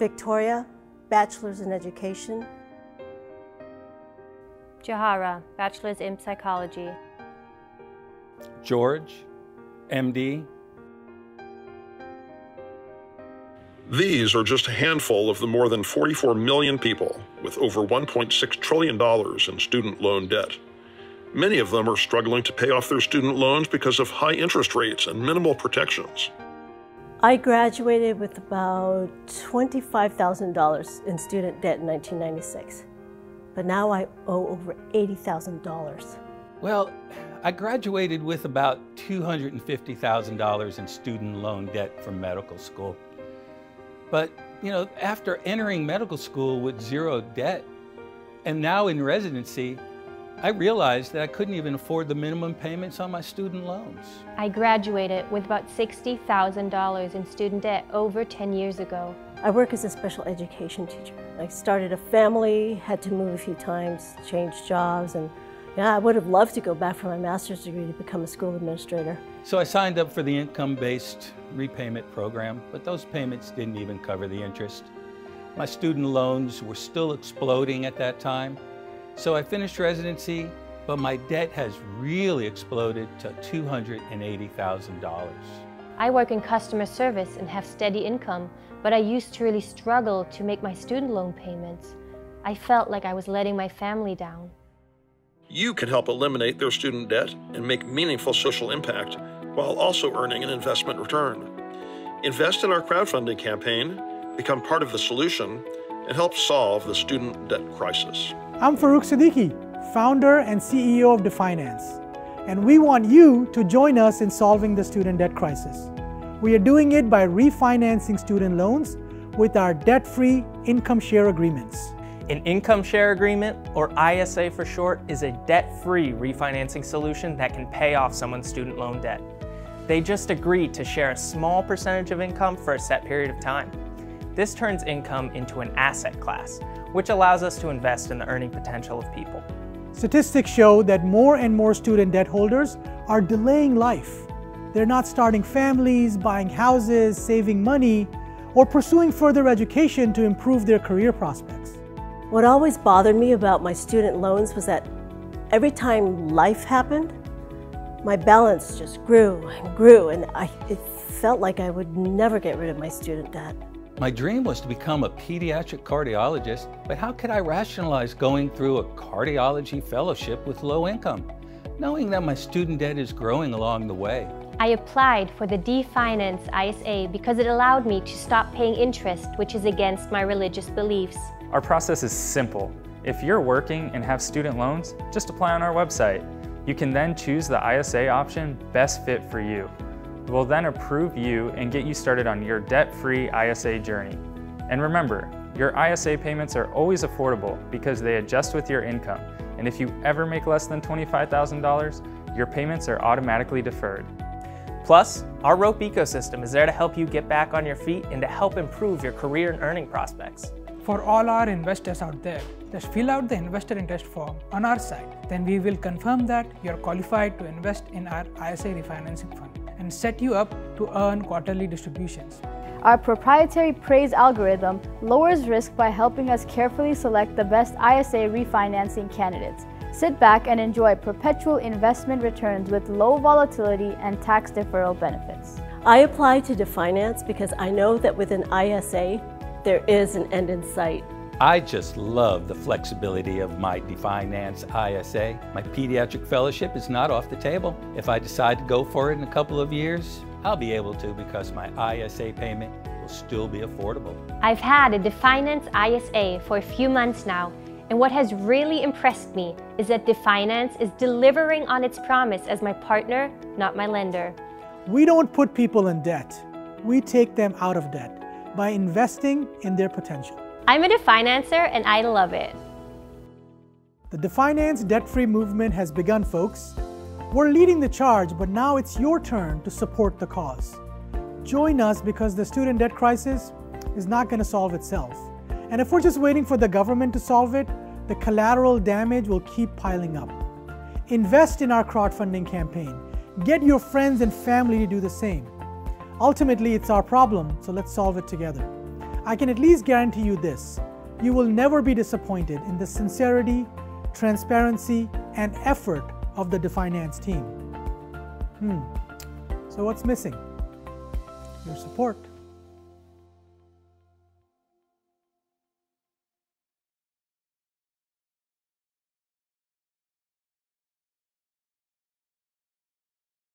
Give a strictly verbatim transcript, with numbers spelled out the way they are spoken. Victoria, Bachelor's in Education. Jahara, Bachelor's in Psychology. George, M D. These are just a handful of the more than forty-four million people with over one point six trillion dollars in student loan debt. Many of them are struggling to pay off their student loans because of high interest rates and minimal protections. I graduated with about twenty-five thousand dollars in student debt in nineteen ninety-six, but now I owe over eighty thousand dollars. Well, I graduated with about two hundred fifty thousand dollars in student loan debt from medical school. But, you know, after entering medical school with zero debt and now in residency, I realized that I couldn't even afford the minimum payments on my student loans. I graduated with about sixty thousand dollars in student debt over ten years ago. I work as a special education teacher. I started a family, had to move a few times, changed jobs, and yeah, I would have loved to go back for my master's degree to become a school administrator. So I signed up for the income-based repayment program, but those payments didn't even cover the interest. My student loans were still exploding at that time. So I finished residency, but my debt has really exploded to two hundred eighty thousand dollars. I work in customer service and have steady income, but I used to really struggle to make my student loan payments. I felt like I was letting my family down. You can help eliminate their student debt and make meaningful social impact while also earning an investment return. Invest in our crowdfunding campaign, become part of the solution, and help solve the student debt crisis. I'm Farooq Siddiqui, founder and C E O of Defynance, and we want you to join us in solving the student debt crisis. We are doing it by refinancing student loans with our debt-free income share agreements. An income share agreement, or I S A for short, is a debt-free refinancing solution that can pay off someone's student loan debt. They just agree to share a small percentage of income for a set period of time. This turns income into an asset class, which allows us to invest in the earning potential of people. Statistics show that more and more student debt holders are delaying life. They're not starting families, buying houses, saving money, or pursuing further education to improve their career prospects. What always bothered me about my student loans was that every time life happened, my balance just grew and grew, and I, it felt like I would never get rid of my student debt. My dream was to become a pediatric cardiologist, but how could I rationalize going through a cardiology fellowship with low income, knowing that my student debt is growing along the way? I applied for the Defynance I S A because it allowed me to stop paying interest, which is against my religious beliefs. Our process is simple. If you're working and have student loans, just apply on our website. You can then choose the I S A option best fit for you. We'll then approve you and get you started on your debt-free I S A journey. And remember, your I S A payments are always affordable because they adjust with your income. And if you ever make less than twenty-five thousand dollars, your payments are automatically deferred. Plus, our Rope ecosystem is there to help you get back on your feet and to help improve your career and earning prospects. For all our investors out there, just fill out the investor interest form on our site. Then we will confirm that you're qualified to invest in our I S A refinancing fund and set you up to earn quarterly distributions. Our proprietary PRAISE algorithm lowers risk by helping us carefully select the best I S A refinancing candidates. Sit back and enjoy perpetual investment returns with low volatility and tax deferral benefits. I applied to Defynance because I know that with an I S A, there is an end in sight. I just love the flexibility of my Defynance I S A. My pediatric fellowship is not off the table. If I decide to go for it in a couple of years, I'll be able to because my I S A payment will still be affordable. I've had a Defynance I S A for a few months now, and what has really impressed me is that Defynance is delivering on its promise as my partner, not my lender. We don't put people in debt. We take them out of debt by investing in their potential. I'm a Defynancer and I love it. The Defynance debt-free movement has begun, folks. We're leading the charge, but now it's your turn to support the cause. Join us because the student debt crisis is not going to solve itself. And if we're just waiting for the government to solve it, the collateral damage will keep piling up. Invest in our crowdfunding campaign. Get your friends and family to do the same. Ultimately, it's our problem, so let's solve it together. I can at least guarantee you this: you will never be disappointed in the sincerity, transparency, and effort of the Defynance team. Hmm. So what's missing? Your support.